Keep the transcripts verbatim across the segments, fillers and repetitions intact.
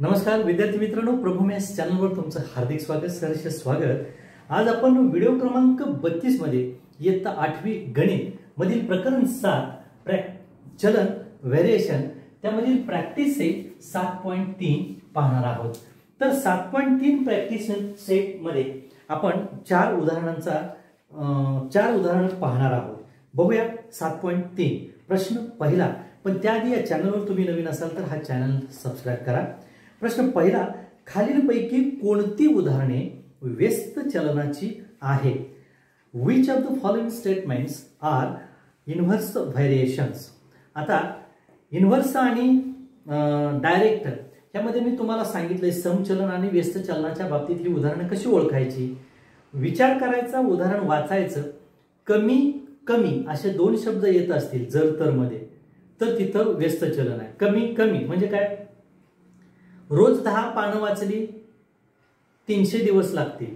नमस्कार विद्यार्थी मित्रांनो, प्रभू मॅथ्स चॅनलवर तुमचं हार्दिक स्वागत, सहर्ष स्वागत। आज आपण व्हिडिओ क्रमांक बत्तीस मध्ये इयत्ता आठवी गणित मधील प्रकरण सात चलन व्हेरिएशन त्यामधील प्रॅक्टिस सेट सात पॉइंट तीन पाहणार आहोत। तर सात पॉइंट तीन प्रॅक्टिस सेट मध्ये आपण चार उदाहरणांचा चार उदाहरण पाहणार आहोत। बघूया सात पॉइंट तीन प्रश्न पहिला। पण त्याआधी या चॅनलवर तुम्ही नवीन असाल तर हा चॅनल सबस्क्राइब करा। प्रश्न पहिला, खालीलपैकी कोणती उदाहरणे व्यस्त चलनाची आहेत? Which of the following statements are inverse variations. आता इन्व्हर्स आणि डायरेक्ट यामध्ये मी तुम्हाला सांगितले समचलन आणि व्यस्त चलनाच्या बाबतीत ही उदाहरणे कशी ओळखायची, विचार करायचा, उदाहरण वाचायचं। कमी कमी असे दोन शब्द येत असतील जर तर मध्ये, तर तिथं व्यस्त चलन आहे। कमी कमी म्हणजे काय? रोज दहा पानं वाचली तीनशे दिवस लागतील,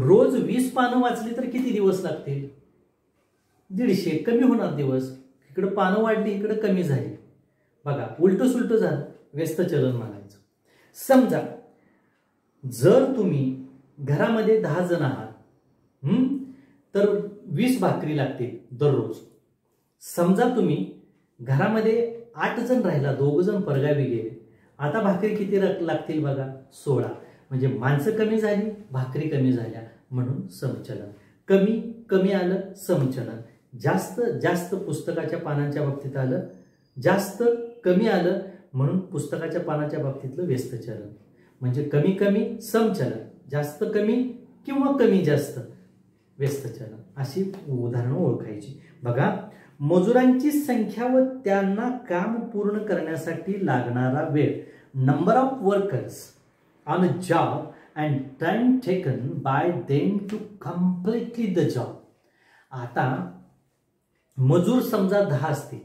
रोज वीस पानं वाचली तर किती दिवस लागतील? दीडशे। कमी होणार दिवस, इकडे पानं वाढली इकडे कमी झाली। बघा उलटं सुलटं झालं, व्यस्त चलन म्हणायचं। समजा जर तुम्ही घरामध्ये दहा जण आहात तर वीस भाकरी लागतील दररोज। समजा तुम्ही घरामध्ये आठ जण राहिला, दोघ जण परगावी गेले, आता भाकरी किती लागतील? बघा सोळा। म्हणजे माणसं कमी झाली, भाकरी कमी झाल्या, म्हणून समचलन। कमी कमी आलं समचलन, जास्त जास्त पुस्तकाच्या पानांच्या बाबतीत आलं जास्त, कमी आलं म्हणून पुस्तकाच्या पानांच्या बाबतीतलं व्यस्त चलन। म्हणजे कमी कमी समचलन, जास्त कमी किंवा कमी जास्त व्यस्त चलन, अशी उदाहरणं ओळखायची। बघा, मजुरांची संख्या व त्यांना काम पूर्ण करण्यासाठी लागणारा वेळ, number of workers on a job and time taken by them to completely the job. आता मजूर समजा दहा असतील,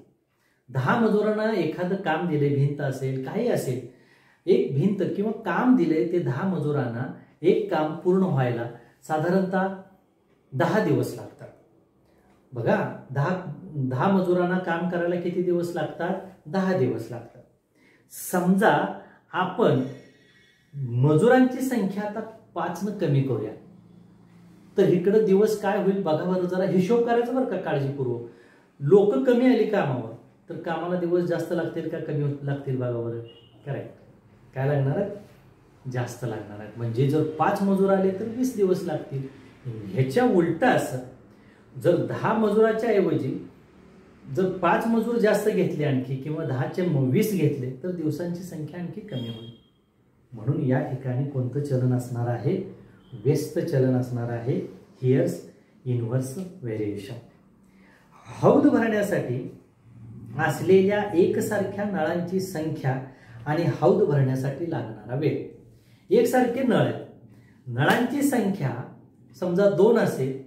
दहा मजुरांना एखादं काम दिले, भिंत असेल काही असेल, एक भिंत किंवा काम दिले, ते दहा मजुरांना एक काम पूर्ण व्हायला साधारणतः दहा दिवस लागतात। बघा दहा दहा मजुरांना काम करायला किती दिवस लागतात? दहा दिवस लागतात। समजा आपण मजुरांची संख्या आता पाच न कमी करूया, तर इकडे दिवस काय होईल बघा बरं, जरा हिशोब करायचा बरं का काळजीपूर्वक। लोक कमी आली कामावर तर कामाला दिवस जास्त लागतील का कमी लागतील? बघा बरं, करेक्ट, काय लागणार आहे? जास्त लागणार आहे। म्हणजे जर पाच मजूर आले तर वीस दिवस लागतील। ह्याच्या उलटा असं जर दहा मजुराच्या ऐवजी जर पाच मजूर जास्त घेतले आणखी किंवा दहाचे वीस घेतले तर दिवसांची संख्या आणखी कमी होईल। म्हणून या ठिकाणी कोणतं चलन असणार आहे? व्यस्त चलन असणार आहे। Here's inverse variation. हौद भरण्यासाठी असलेल्या एकसारख्या नळांची संख्या आणि हौद भरण्यासाठी लागणारा वेळ। एकसारखे नळ आहेत, नळांची संख्या समजा दोन असेल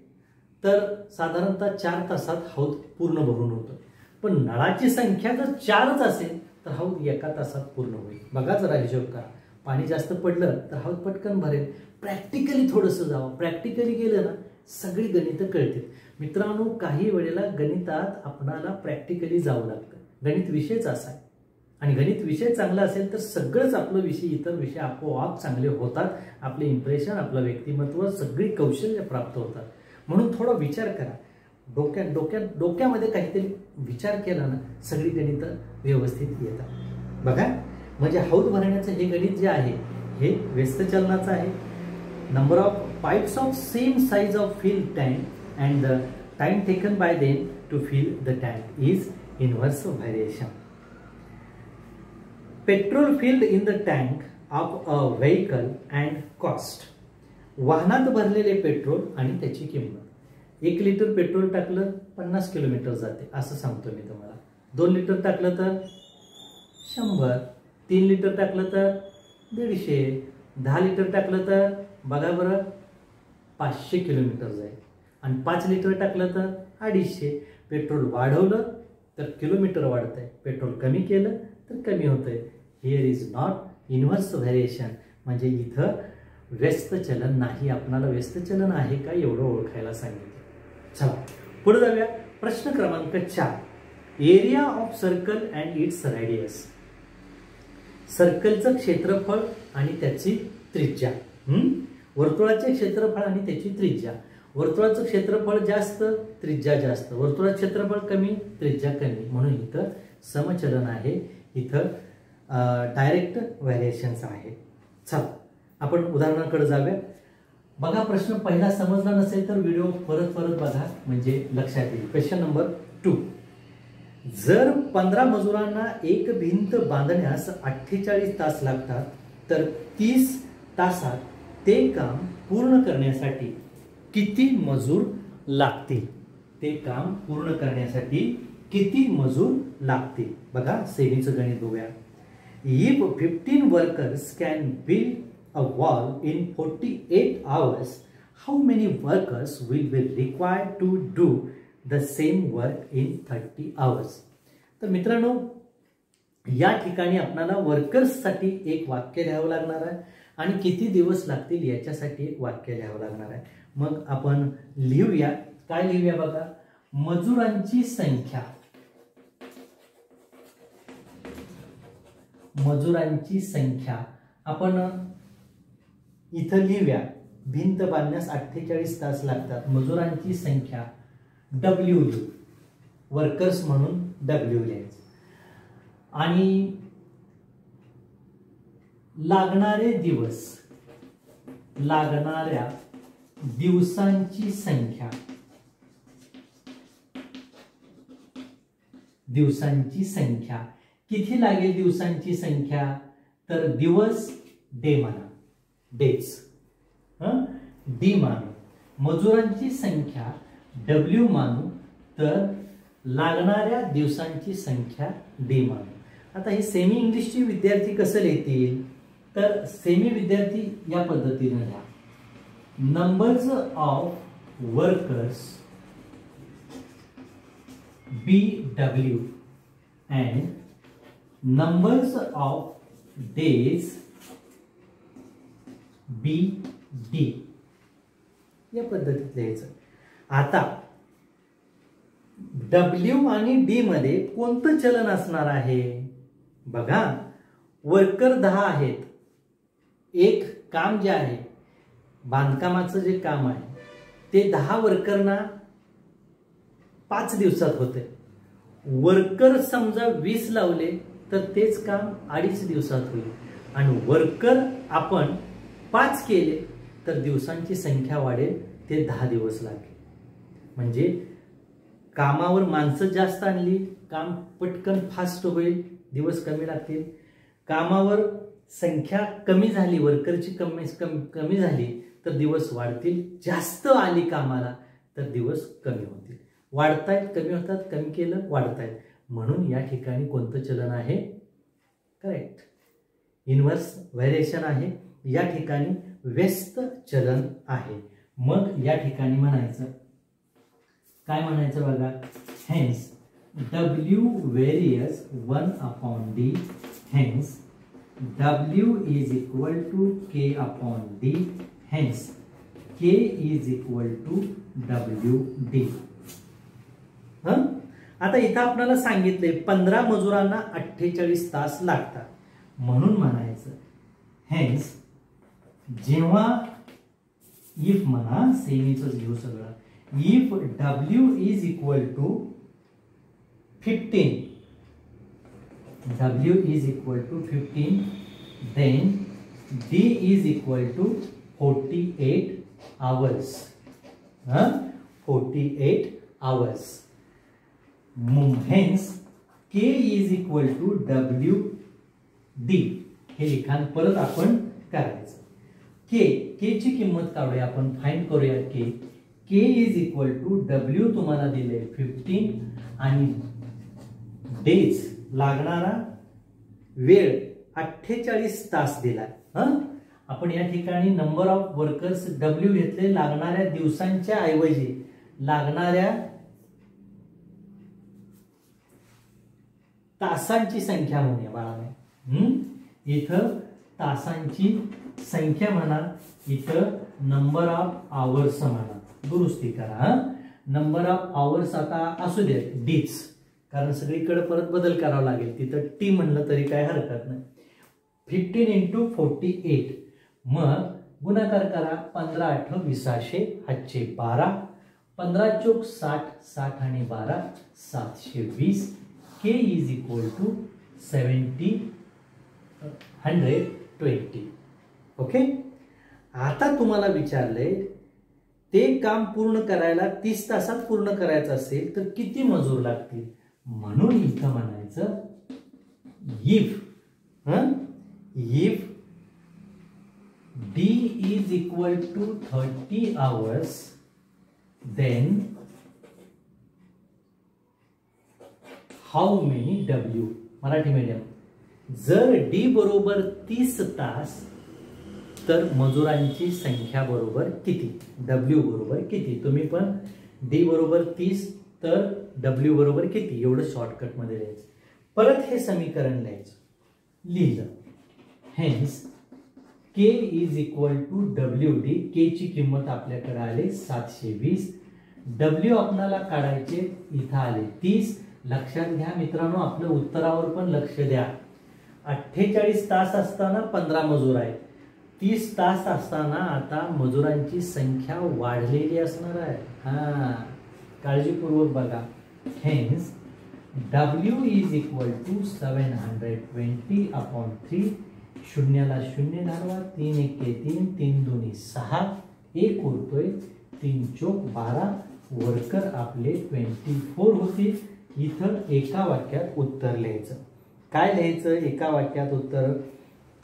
तर साधारणतः चार तासात हौद पूर्ण भरून होतं, पण नळाची संख्या जर चारच असेल तर हौद एका तासात पूर्ण होईल। बघा जरा हिशोब करा, पाणी जास्त पडलं तर हौद पटकन भरेल। प्रॅक्टिकली थोडंसं जावं, प्रॅक्टिकली गेलं ना सगळी गणितं कळतील। मित्रांनो, काही वेळेला गणितात आपणाला प्रॅक्टिकली जावं लागतं, गणित विषयच असा आहे आणि गणित विषय चांगला असेल तर सगळंच आपलं विषय इतर विषय आपोआप चांगले होतात, आपले इम्प्रेशन आपलं व्यक्तिमत्व सगळी कौशल्य प्राप्त होतात। म्हणून थोडा विचार करा, डोक्या डोक्या डोक्यामध्ये काहीतरी विचार केला ना सगळी गणितं व्यवस्थित येतात। बघा म्हणजे हौद भरण्याचं हे गणित जे आहे हे व्यस्त चलनाचं आहे। Number of pipes of same size of fill tank and the time taken by them to fill the tank is inverse variation. Petrol filled in the tank of a vehicle and cost. वाहनात भरलेले petrol आणि त्याची किंमत। एक litre petrol टाकलं पन्नास kilometre जाते असं सांगतो मी तुम्हाला, दोन लिटर टाकलं तर शंभर, तीन लिटर टाकलं तर दीडशे, दहा लिटर टाकलं तर बघा बरं पाचशे किलोमीटर जाईल, आणि पाच लिटर टाकलं तर अडीचशे। पेट्रोल वाढवलं तर किलोमीटर वाढतंय, पेट्रोल कमी केलं तर कमी होतंय। Here is not inverse variation, म्हणजे इथं व्यस्त चलन नाही, आपणाला व्यस्त चलन आहे का एवढं ओळखायला सांगितलं। चला पुढे जाऊया, प्रश्न क्रमांक चार। Area of circle and its radius. सर्कलचं क्षेत्रफळ आणि त्याची त्रिज्या, वर्तुळाचे क्षेत्रफळ आणि त्याची त्रिज्या। वर्तुळाचं क्षेत्रफळ जास्त, त्रिज्या जास्त, वर्तुळाचं क्षेत्रफळ कमी, त्रिज्या कमी, म्हणून इथं समचलन आहे, इथं डायरेक्ट व्हेरिएशन्स आहे। चला आपण उदाहरणाकडे जाऊया। बघा, प्रश्न पहिला समजला नसेल तर व्हिडिओ परत परत बघा म्हणजे लक्षात येईल। क्वेश्चन नंबर टू, जर पंधरा मजुरांना एक भिंत बांधण्यास अठ्ठेचाळीस तास लागतात तर तीस तासात ते काम पूर्ण करण्यासाठी किती मजूर लागतील? ते काम पूर्ण करण्यासाठी किती मजूर लागतील? बघा, सेमीचं गणित बघूया। If fifteen workers can build a wall in forty eight hours how many workers will be required to do the same work in thirty hours. तर मित्रांनो, या ठिकाणी आपल्याला वर्कर्स साठी एक वाक्य लिहावं लागणार आहे आणि किती दिवस लागतील याच्यासाठी एक वाक्य लिहावं लागणार आहे। मग आपण लिहूया, काय लिहूया बघा, मजुरांची संख्या, मजुरांची संख्या आपण इथं लिहूया। भिंत बांधण्यास अठ्ठेचाळीस तास लागतात, मजुरांची संख्या डब्ल्यू लिहू, वर्कर्स म्हणून डब्ल्यू लिहायचं, आणि लागणारे दिवस, लागणाऱ्या दिवसांची संख्या, दिवसांची संख्या किती लागेल? दिवसांची संख्या तर दिवस डे माना, डेज डी मानू, मजुरांची संख्या डब्ल्यू मानू, तर लागणाऱ्या दिवसांची संख्या डी मानू। आता हे सेमी इंग्लिशची विद्यार्थी कसं लिहितील? तर सेमी विद्यार्थी या पद्धतीने लिहा, numbers of workers be W and numbers of days be D, या पद्धतीत लिहायचं। आता डब्ल्यू आणि डी मध्ये कोणतं चलन असणार आहे? बघा, वर्कर दहा आहेत, एक काम जे आहे बांधकामाचं जे काम आहे ते दहा वर्करना पाच दिवसात होते, वर्कर समजा वीस लावले तर तेच काम अडीच दिवसात होईल, आणि वर्कर आपण पाच केले तर दिवसांची संख्या वाढेल, ते दहा दिवस लागेल। म्हणजे कामावर माणसं जास्त आणली, काम पटकन फास्ट होईल, दिवस कमी लागतील। कामावर संख्या कमी झाली, वर्करची कमी कमी झाली तर दिवस वाढतील, जास्त आली कामाला तर दिवस कमी होतील। वाढतायत, कमी होतात, कमी केलं, वाढतायत, म्हणून या ठिकाणी कोणतं चलन आहे? करेक्ट, इन्व्हर्स व्हेरिएशन आहे, या ठिकाणी व्यस्त चलन आहे। मग या ठिकाणी म्हणायचं काय? म्हणायचं बघा, hence W varies one upon D, hence W is equal to K upon D, hence K is equal to W D. हं, आता इथं आपल्याला सांगितले पंधरा मजुरांना अठ्ठेचाळीस तास लागतात, म्हणून म्हणायचं हेन्स, जेव्हा इफ म्हणा, सेमीचंच घेऊ सगळं, if W is equal to fifteen, W is equal to fifteen, then D is equal to forty eight hours, हाँ, forty eight hours, hence K is equal to W D. हे लिखाण परत आपण करायचं, के के ची किंमत काढूया आपण, फाइंड करूया के, के इज इक्वल टू डब्ल्यू तुम्हाला दिले फिफ्टीन आणि डेज लागणारा वेळ अठ्ठेचाळीस तास दिला। हं, आपण या ठिकाणी नंबर ऑफ वर्कर्स डब्ल्यू घेतले, लागणाऱ्या दिवसांच्या ऐवजी लागणाऱ्या तासांची संख्या म्हणूया बाळाने, इथं तासांची संख्या म्हणा, इथं नंबर ऑफ आवर्स म्हणा, दुरुस्ती करा, नंबर ऑफ आवर्स आता असू दे डीच, कारण सगळीकडे परत बदल करावा लागेल, तिथं टी म्हणलं तरी काय हरकत नाही। फिफ्टीन इंटू फोर्टी एट मग गुणाकार करा पंद्रह आठ विसाशे आठशे बारा पंद्रह चौक साठ साठ आणि बारा सातशे वीस K is equal to seventy hundred twenty okay. आता तुम्हाला विचारले ते काम पूर्ण करायला तीस तासात पूर्ण करायचं असेल तर किती मजूर लागतील म्हणून इथं म्हणायचं इफ हं if D is equal to thirty hours then how many W Marathi medium जर डी बरोबर तीस तास तर मजुरांची संख्या बरोबर किती डब्ल्यू बरोबर किती तुम्ही पण डी बरोबर तीस तर डब्ल्यू बरोबर किती एवढं शॉर्टकट मध्ये लिहायचं परत हे समीकरण लिहायचं लिहिलं hence K is equal to W D K ची किंमत आपल्याकडे आली सातशे वीस डब्ल्यू आपल्याला काढायचे इथं आले तीस लक्षात घ्या मित्रांनो आपल्या उत्तरावर पण लक्ष द्या अठ्ठेचाळीस तास असताना पंधरा मजूर आहेत तीस तास असताना आता मजुरांची संख्या वाढलेली असणार आहे हां काळजीपूर्वक बघा hence W is equal to seven hundred twenty upon three शून्याला शून्य धारवा तीन एक तीन तीन दोन्ही सहा एक उरतोय तीन चौक बारा वर्कर आपले ट्वेंटी फोर होते इथं एका वाक्यात उत्तर लिहायचं काय लिहायचं एका वाक्यात उत्तर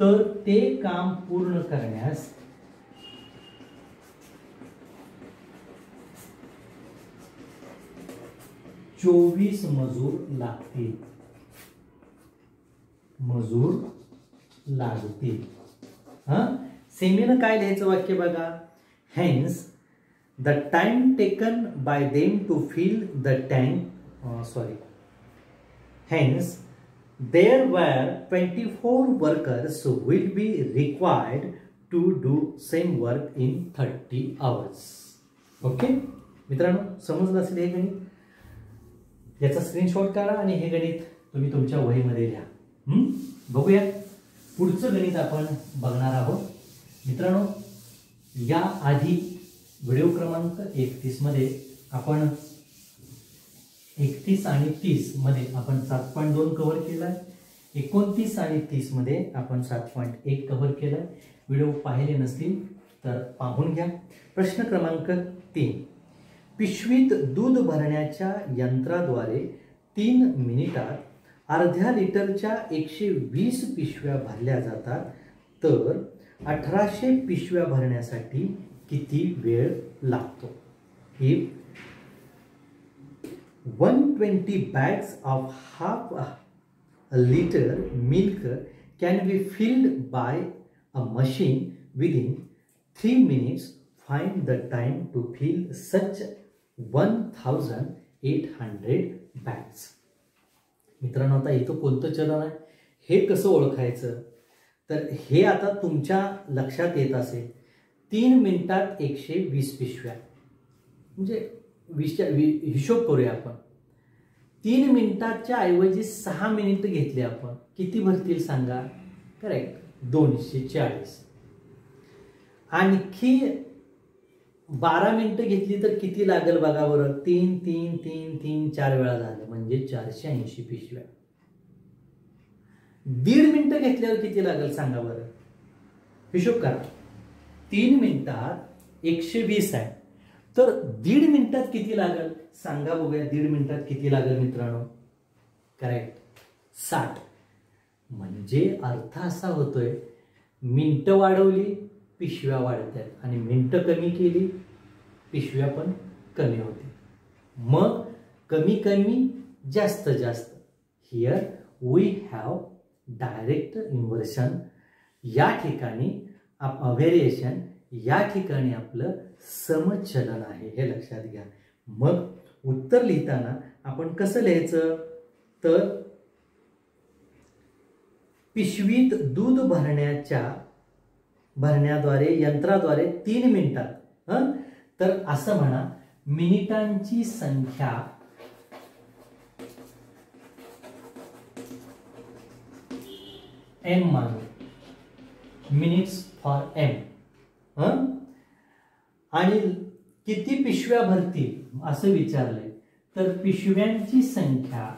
तर ते काम पूर्ण करण्यास चोवीस मजूर लागतील मजूर लागतील हां सेमीने काय लिहायचं वाक्य बघा hence the time taken by them to fill the tank sorry hence There were twenty-four workers who will be required to do same work in thirty hours. Okay? मित्रांनो समजलं असेल हे गणित याचा स्क्रीनशॉट काढा आणि हे गणित तुम्ही तुमच्या वहीमध्ये लिहा हं बघूया पुढचं गणित आपण बघणार आहोत। मित्रांनो या आधी व्हिडिओ क्रमांक एकतीस मध्ये आपण एकतीस आणि तीस मध्ये आपण सात पॉइंट दोन कव्हर केला एकोणतीस आणि तीस मध्ये आपण सात पॉइंट एक कव्हर केला। व्हिडिओ पाहिले नसतील तर पाहून घ्या। प्रश्न क्रमांक तीन पिशवीत दूध भरण्याच्या यंत्राद्वारे तीन मिनिटात अर्ध्या लिटरच्या एकशे वीस पिशव्या भरल्या जातात तर अठराशे पिशव्या भरण्यासाठी किती वेळ लागतो। हे one hundred twenty bags of half a liter milk can be filled by a machine within three minutes. Find the time to fill such one thousand eight hundred bags. मित्रांनो आता इथं कोणतं चलन आहे हे कसं ओळखायचं तर हे आता तुमच्या लक्षात येत असेल तीन मिनिटात एकशे वीस पिशव्या म्हणजे विषय हिशोब करूया आपण तीन मिनिटाच्या ऐवजी सहा मिनिट घेतले आपण किती भरतील सांगा करेक्ट दोनशे चाळीस आणखी बारा मिनिट घेतली तर किती लागेल बघा बरं तीन तीन तीन तीन चार वेळा झाले म्हणजे चारशे ऐंशी पिशव्या दीड मिनिट घेतल्यावर किती लागेल सांगा बरं हिशोब करा तीन मिनिटात एकशे वीस आहे तर दीड मिनिटात किती लागेल सांगा बघूया दीड मिनिटात किती लागेल मित्रांनो करेक्ट साठ म्हणजे अर्थ असा होतोय मिनिटं वाढवली पिशव्या वाढतात आणि मिनिटं कमी केली पिशव्या पण कमी होते मग कमी कमी जास्त जास्त here we have direct inversion या ठिकाणी व्हेरिएशन या ठिकाणी आपलं समचलन आहे हे लक्षात घ्या। मग उत्तर लिहिताना आपण कसं लिहायचं तर पिशवीत दूध भरण्याच्या भरण्याद्वारे यंत्राद्वारे तीन मिनिटात हं तर असं म्हणा मिनिटांची संख्या एम मानू मिनिट्स फॉर एम आणि किती पिशव्या भरतील असं विचारलंय, तर पिशव्यांची संख्या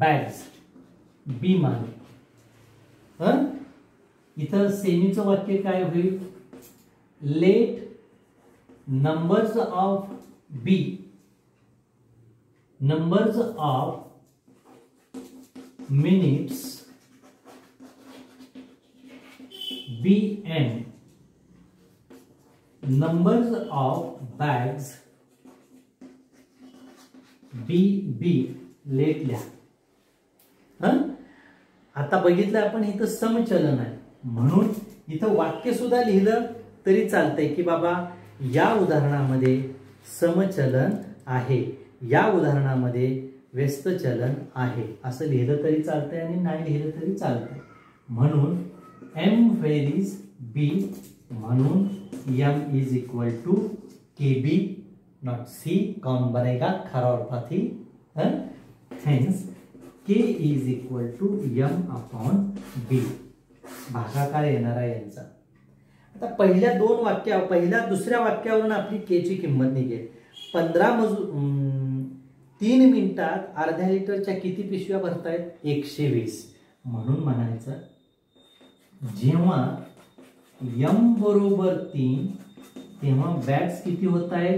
बॅग्स बी माने. इथं सेमीचं वाक्य काय होईल, let numbers of B numbers of minutes be M numbers of bags be B let लिहा. हं, आता बघितलं आपण इथं समचलन आहे म्हणून इथं वाक्य सुद्धा लिहिलं तरी चालतंय की बाबा या उदाहरणामध्ये समचलन आहे, या उदाहरणामध्ये व्यस्तचलन आहे असं लिहिलं तरी चालतंय आणि नाही लिहिलं तरी चालतंय. म्हणून एम व्हेरीज बी म्हणून M is equal to K B not C कौन बनेगा खरा और पाथी. Hence K is equal to M upon B भागाकार येणार आहे यांचा. आता पहिल्या दोन वाक्या पहिल्या दुसऱ्या वाक्यावरून आपली के ची किंमत निघेल. पंधरा मजूर तीन मिनिटात अर्ध्या लिटरच्या किती पिशव्या भरतायत, एकशे वीस. म्हणून म्हणायचं जेव्हा यम बरोबर तीन तेव्हा बैग्स किती होता है,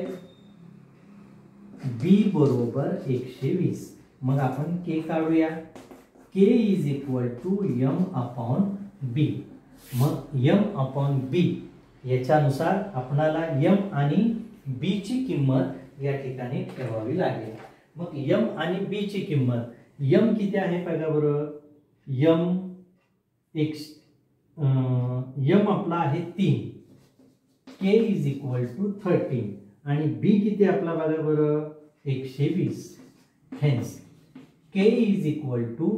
बी बरोबर एकशे वीस. मग आपण के काढूया, K is equal to M upon B. मग यम अपॉन बी याच्यानुसार आपणाला यम आणि बी ची किंमत या ठिकाणी ठेवावी लागेल. मग यम आणि बी ची किंमत यम किती आहे बघा बरोबर, यम एक यम आपला आहे तीन, K is equal to thirteen आणि बी किती आपला बघा बरं एकशे वीस. Hence K is equal to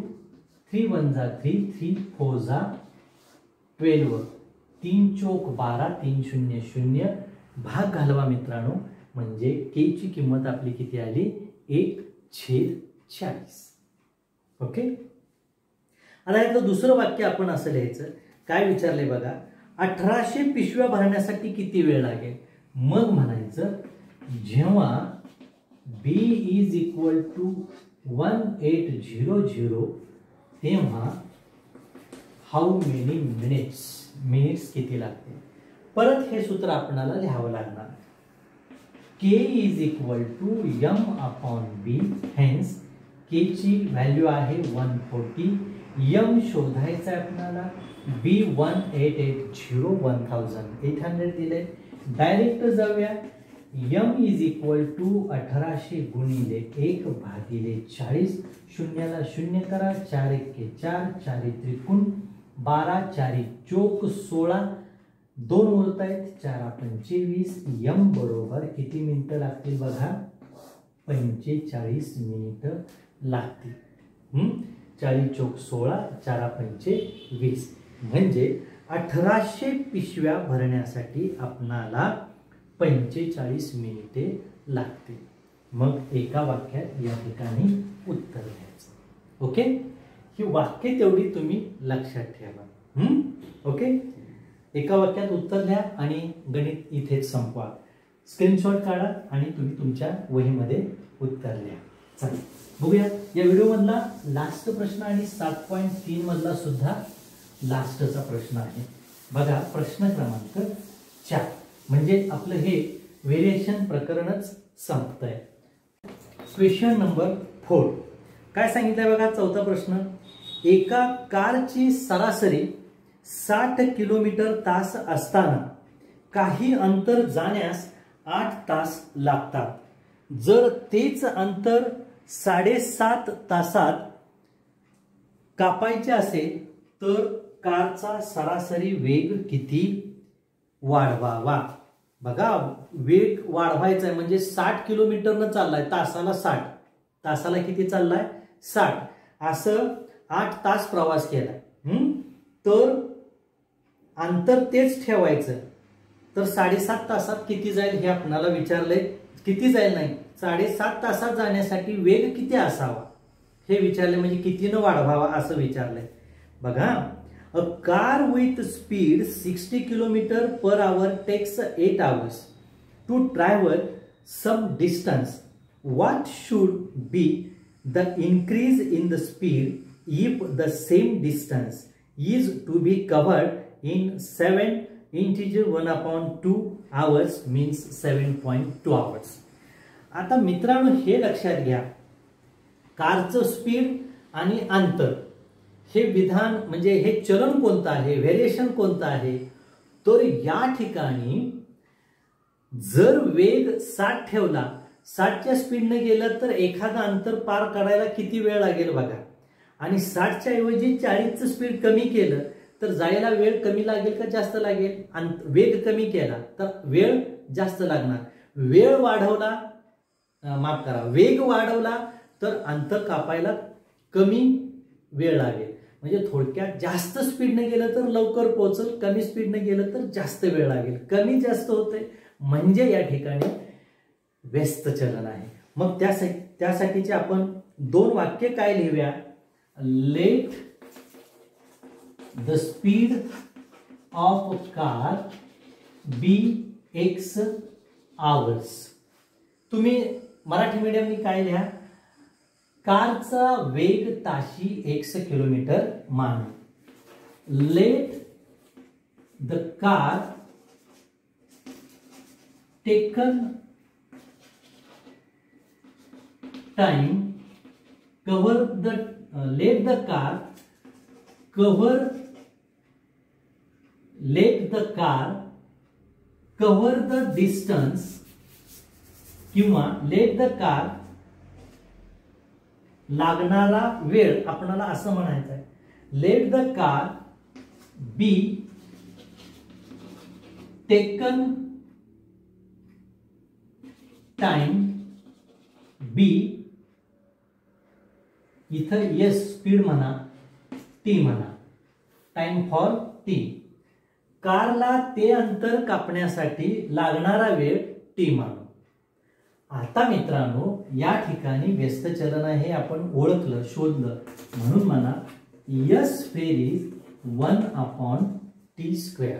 three one जा थ्री थ्री फोर जा ट्वेल्व तीन चौक बारा तीन शून्य शून्य भाग घालवा मित्रांनो, म्हणजे के ची किंमत आपली किती आली एक छेद चाळीस. ओके, आता यातलं दुसरं वाक्य आपण असं लिहायचं काय विचारले बघा, अठराशे पिशव्या भरण्यासाठी किती वेळ लागेल. मग म्हणायचं जेव्हा B is equal to one eight zero zero तेव्हा हाऊ मेनी मिनिट्स मिनिट्स किती लागते. परत हे सूत्र आपणाला लिहावं लागणार, K is equal to M upon B. Hence K ची व्हॅल्यू आहे वन फोर्टी, यम शोधायचं आहे आपल्याला, B one eight eight zero one thousand eight hundred दिले. डायरेक्ट जाऊया, यम इज इक्वल टू अठराशे गुणिले एक भागिले चाळीस, शून्याला शून्य करा, चार एक के चार, चारी त्रिकोण बारा, चारी चौक सोळा, दोन होत आहेत, चार पंचेवीस. यम बरोबर किती मिनिटं लागतील बघा, पंचेचाळीस मिनिटं लागतील. चारी चौक सोळा, चार पंचे वीस, म्हणजे अठराशे पिशव्या भरण्यासाठी आपणाला पंचेचाळीस मिनिटे लागते. मग एका वाक्यात या ठिकाणी उत्तर द्यायचं. ओके, ही वाक्य तेवढी तुम्ही लक्षात ठेवा. ओके, एका वाक्यात उत्तर द्या आणि गणित इथेच संपवा. स्क्रीनशॉट काढा आणि तुम्ही तुमच्या वहीमध्ये उत्तर लिहा. चालेल, बघूया या व्हिडिओमधला लास्ट प्रश्न आणि सात पॉईंट तीन मधला सुद्धा लास्टचा प्रश्न आहे बघा. प्रश्न क्रमांक चार, म्हणजे आपलं हे व्हेरिएशन प्रकरणच संपतंय. क्वेश्चन नंबर फोर काय सांगितलंय बघा, चौथा प्रश्न, एका कारची सरासरी साठ किलोमीटर तास असताना काही अंतर जाण्यास आठ तास लागतात. जर तेच अंतर साडेसात तासात कापायचे असेल तर कारचा सरासरी वेग किती वाढवावा. बघा, वेग वाढवायचा आहे म्हणजे साठ किलोमीटरनं चाललाय, तासाला साठ, तासाला किती चाललाय साठ, असं आठ तास प्रवास केला. हम्म, तर अंतर तेच ठेवायचं, तर साडेसात तासात किती जाईल हे आपणाला विचारलंय. किती जाईल नाही, साडेसात तासात जाण्यासाठी वेग किती असावा हे विचारले म्हणजे कितीने वाढवावा असं विचारले बघा। A car with speed sixty kilometre per hour takes eight hours to travel some distance, what should be the increase in the speed if the same distance is to be covered in seven integer one upon two hours means seven point two hours. आता मित्रांनो हे लक्षात घ्या, कारचं speed आणि अंतर हे विधान म्हणजे हे चलन कोणतं आहे, व्हेरिएशन कोणतं आहे, तर या ठिकाणी जर वेग साठ ठेवला, साठच्या स्पीडने गेलं तर एखादा अंतर पार करायला किती वेळ लागेल बघा, आणि साठच्या ऐवजी चाळीसचं स्पीड कमी केलं तर जायला वेळ कमी लागेल का जास्त लागेल, आणि वेग कमी केला तर वेळ जास्त लागणार, वेळ वाढवला माफ करा वेग वाढवला तर अंतर कापायला कमी वेळ लागेल, म्हणजे थोडक्यात जास्त स्पीडने गेलं तर लवकर पोहोचल, कमी स्पीडने गेलं तर जास्त वेळ लागेल, कमी जास्त होते म्हणजे या ठिकाणी व्यस्त चलन आहे। मग त्यासाठी त्यासाठीचे आपण दोन वाक्य काय लिहूया, let the speed of car be X hours, तुम्ही मराठी मीडियमने काय लिहा, कारचा वेग ताशी एक्स किलोमीटर माना, let the car taken time cover the let the car cover let the car cover the distance किंवा लेट द कार लागणारा वेळ आपल्याला असं म्हणायचं आहे, let the car be taken time be इथं एस स्पीड म्हणा टी म्हणा टाइम फॉर टी, कारला ते अंतर कापण्यासाठी लागणारा वेळ टी म्हणा। आता मित्रांनो या ठिकाणी व्यस्त चलन हे आपण ओळखलं शोधलं, म्हणून मला S fair is one upon T square,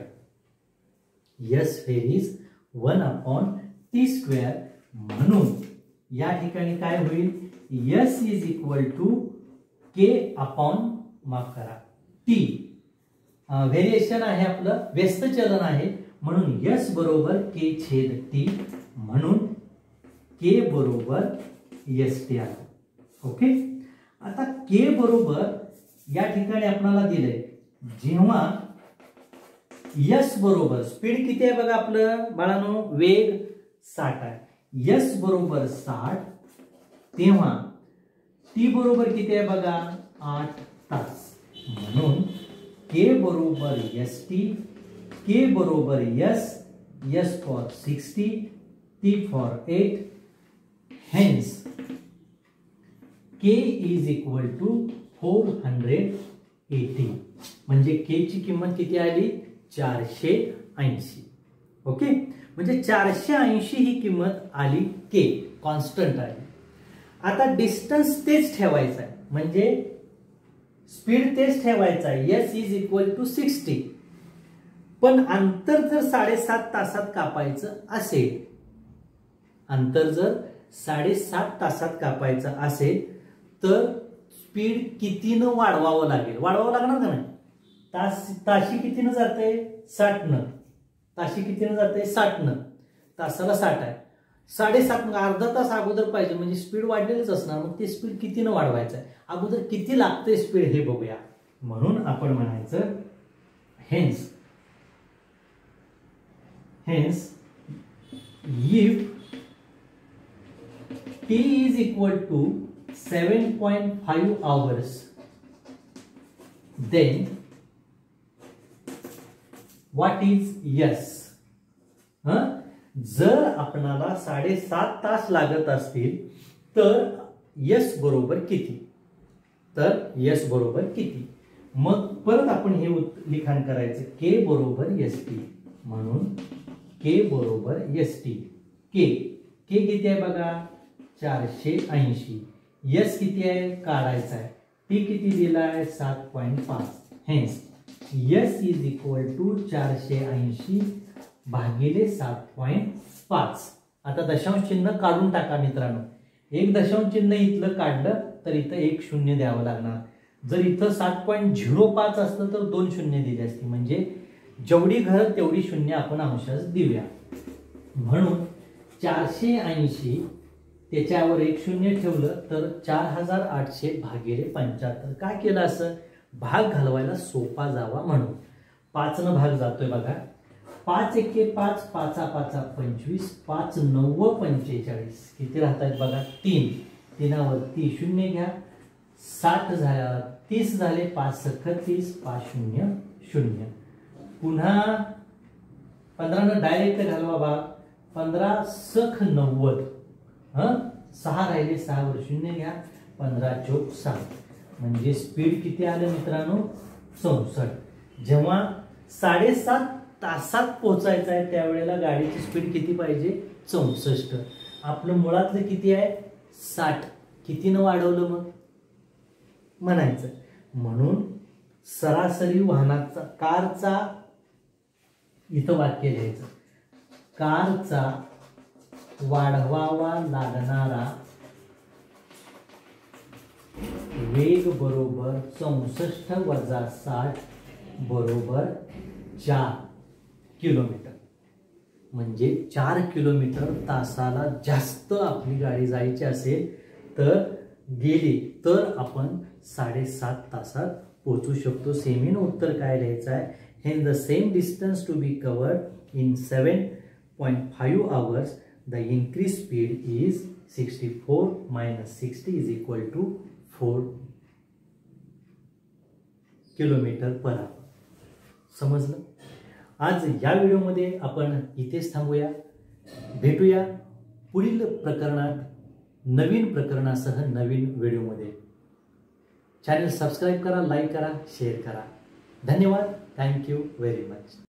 S fair is one upon T square, म्हणून या ठिकाणी काय होईल, S is equal to K upon माफ करा टी, व्हेरिएशन आहे आपलं व्यस्त चलन आहे म्हणून यस बरोबर के छेद टी, म्हणून के बरोबर एस टी आलं ओके। आता के बरोबर या ठिकाणी आपल्याला दिले जेव्हा यस बरोबर स्पीड किती आहे बघा आपलं बाळांनो वेग साठ आहे, यस बरोबर साठ तेव्हा टी बरोबर किती आहे बघा आठ तास, म्हणून के बरोबर एस टी, के बरोबर S S for sixty T for eight, hence k is equal to four eighty म्हणजे k ची किंमत किती आली चारशे ऐंशी ओके, म्हणजे चारशे ऐंशी ही किंमत आली k कॉन्स्टंट आहे। आता डिस्टन्स तेच ठेवायचं आहे म्हणजे स्पीड तेच ठेवायचं आहे s is equal to sixty, पण अंतर जर साडेसात तासात कापायचं असेल, अंतर जर साडेसात तासात कापायचं असेल तर स्पीड कितीने वाढवावं लागेल, वाढवावं लागणार का नाही, तास ताशी कितीने जाते साठनं, ताशी कितीने जाते साठनं, तासाला साठ आहे साडेसात मग अर्धा तास अगोदर पाहिजे म्हणजे स्पीड वाढलेलीच असणार, मग ते स्पीड कितीने वाढवायचं आहे अगोदर किती लागते स्पीड हे बघूया, म्हणून आपण म्हणायचं hence hence if T is equal to seven point five hours, then what is S? हाँ, जर आपणाला साढ़े सात तास लागत असतील तर S बरोबर किती, तर S बरोबर किती, मग परत आपण हे लिखाण करायचं K बरोबर S T, म्हणून K बरोबर S T, K K किती आहे बघा चारशे ऐंशी, यस किती आहे काढायचा आहे, टी किती दिला आहे सात पॉइंट पाच, hence S is equal to चारशे ऐंशी भागिले सात पॉइंट पाच। आता दशांश चिन्ह काढून टाका मित्रांनो, एक दशांश चिन्ह इथलं काढलं तर इथं एक शून्य द्यावं लागणार, जर इथं सात पॉईंट झिरो पाच असतं तर दोन शून्य दिली असती, म्हणजे जेवढी घरं तेवढी शून्य आपण अंशास देऊया, म्हणून चारशे ऐंशी त्याच्यावर एक शून्य ठेवलं तर चार हजार आठशे भागिले पंच्याहत्तर, काय केलं असं भाग घालवायला सोपा जावा म्हणून, पाचनं भाग जातोय बघा, पाच एके पाच, पाचा पाचा पंचवीस, पाच नव्व पंचेचाळीस, किती राहतात बघा तीन, तीनावरती शून्य घ्या, साठ झाला तीस झाले, पाच सख तीस, पाच शून्य शून्य, पुन्हा पंधरानं डायरेक्ट घालवा बा, पंधरा सख नव्वद, हां सहा राहिले, सहावर शून्य घ्या, पंधरा चोक सात, म्हणजे स्पीड किती आलं मित्रांनो चौसष्ट। जेव्हा साडेसात तासात पोहोचायचं आहे त्यावेळेला गाडीची स्पीड किती पाहिजे चौसष्ट, आपलं मुळातलं किती आहे साठ, कितीनं वाढवलं मग म्हणायचं, म्हणून सरासरी वाहनाचा कारचा, इथं वाक्य लिहायचं, कारचा वाढवावा लागणारा वेग बरोबर चौसष्ट वजा साठ बरोबर चार किलोमीटर, म्हणजे चार किलोमीटर तासाला जास्त आपली गाडी जायची असेल तर गेली तर आपण साडेसात तासात पोहोचू शकतो। सेमीन उत्तर काय लिहायचं आहे, hence the same distance to be covered in seven point five hours the increase speed is sixty four minus sixty is equal to four kilometre per hour. समजलं? आज या व्हिडिओमध्ये आपण इथेच थांबूया, भेटूया पुढील प्रकरणात नवीन प्रकरणासह नवीन व्हिडिओमध्ये। चॅनल सबस्क्राईब करा, लाईक करा, शेअर करा। धन्यवाद, थँक्यू व्हेरी मच।